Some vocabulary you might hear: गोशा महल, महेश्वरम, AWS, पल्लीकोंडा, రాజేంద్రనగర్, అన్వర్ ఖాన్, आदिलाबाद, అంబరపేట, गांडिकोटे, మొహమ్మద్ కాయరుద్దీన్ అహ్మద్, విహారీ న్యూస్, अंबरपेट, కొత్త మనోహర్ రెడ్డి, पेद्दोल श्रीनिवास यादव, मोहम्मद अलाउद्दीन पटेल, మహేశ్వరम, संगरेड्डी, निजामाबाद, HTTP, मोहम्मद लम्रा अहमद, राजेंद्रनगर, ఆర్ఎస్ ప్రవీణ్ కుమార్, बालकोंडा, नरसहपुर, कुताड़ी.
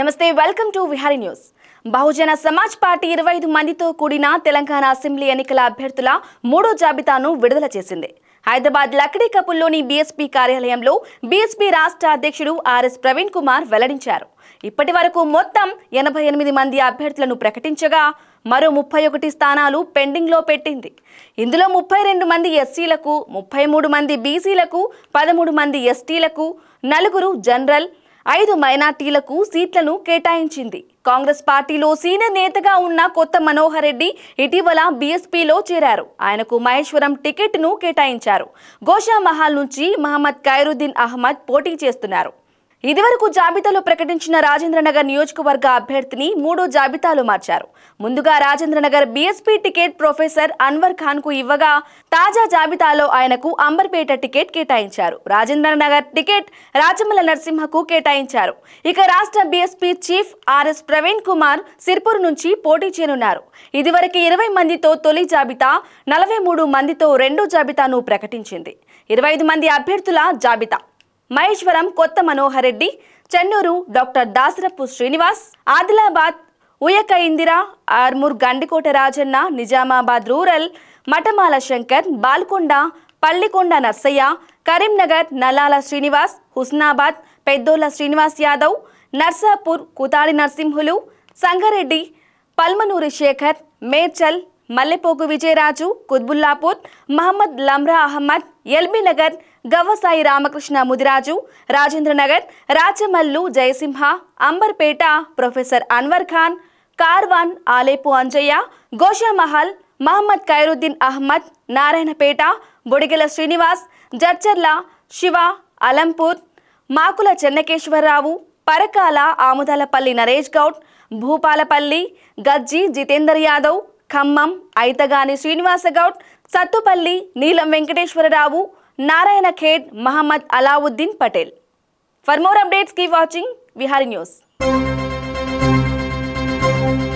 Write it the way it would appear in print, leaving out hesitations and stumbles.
నమస్తే welcome to విహారీ న్యూస్ Bahujan Samaj Party 25 మందితో కూడిన తెలంగాణ అసెంబ్లీ ఎన్నికల అభ్యర్థుల మూడో జాబితాను విడుదల చేసింది హైదరాబాద్ లక్డీ కపుల్లోని బీఎస్పీ కార్యాలయంలో బీఎస్పీ రాష్ట్ర అధ్యక్షుడు ఆర్ఎస్ ప్రవీణ్ కుమార్ వెల్లడించారు ఇప్పటివరకు మొత్తం 88 మంది అభ్యర్థులను ప్రకటించగా మరో 31 స్థానాలు పెండింగ్ లో పెట్టింది ఇందులో 32 మంది ఎస్సీలకు 33 మంది బీసీలకు 13 మంది ఎస్టీలకు నలుగురు జనరల్ 5 మైనార్టీలకు సీట్లను కేటాయించింది కాంగ్రెస్ పార్టీలో సీనియర్ నేతగా ఉన్న కొత్త మనోహర్ రెడ్డి ఇటీవల బీఎస్పీలో చేరారు ఆయనకు మహేశ్వరम టికెట్ను కేటాయించారు గోషా మహల్ నుంచి మొహమ్మద్ కాయరుద్దీన్ అహ్మద్ పోటీ చేస్తున్నారు ఇదివరకు జాబితాలో ప్రకటించిన రాజేంద్రనగర్ నియోజకవర్గ అభ్యర్థిని మూడో జాబితాలో మార్చారు ముందుగా రాజేంద్రనగర్ BSP ticket professor అన్వర్ ఖాన్ కు ఇవ్వగా తాజా జాబితాలో ఆయనకు అంబర్పేట టికెట్ కేటాయించారు రాజేంద్రనగర్ టికెట్ రాజమల నరసింహకు కేటాయించారు ఇక రాష్ట్ర BSP chief ఆర్ఎస్ ప్రవీణ్ కుమార్ Sirpur నుంచి పోటీ చేయనున్నారు ఇదివరకు 20 మందితో తొలి జాబితా 43 మందితో రెండో జాబితాను ప్రకటించింది 25 మంది అభ్యర్థుల జాబితా महेश्वरम Kotha Manohar Reddy Chennur doctor Dasarapu Srinivas आदिलाबाद Uike Indira Armoor गांडिकोटे Rajanna निजामाबाद rural Mattamala Shankar बालकोंडा पल्लीकोंडा Narsaiah Karimnagar Nalala Srinivas Husnabad पेद्दोल श्रीनिवास यादव नरसहपुर कुताड़ी Narasimhulu संगरेड्डी Palmanoor Shekar मेर्चल मल्लेपो Vijayaraju Quthbullapur मोहम्मद लम्रा अहमद LB Nagar गव्वसाई Ramakrishna Mudiraju राजेंद्रनगर Rajamallu Jaisingh अंबरपेट professor Anwar Khan Karwan आलेपो Anjaiah गोशा महल Mohammed Khairuddin Ahmed Narayanpet बोडिगेल Srinivas जर्चर्ल शिव अलंपूर् माकुल चन्नकेश्वरराव परकाल आमुदालपल्ली नरेश गौड भूपालपल्ली गज्जी जितेंदर यादव खम्मम ऐतगानी श्रीनिवास गौड सत्तुपल्ली नीलम वेंकटेश्वरराव नारायण खेड मोहम्मद अलाउद्दीन पटेल। For more updates keep watching Vihari news.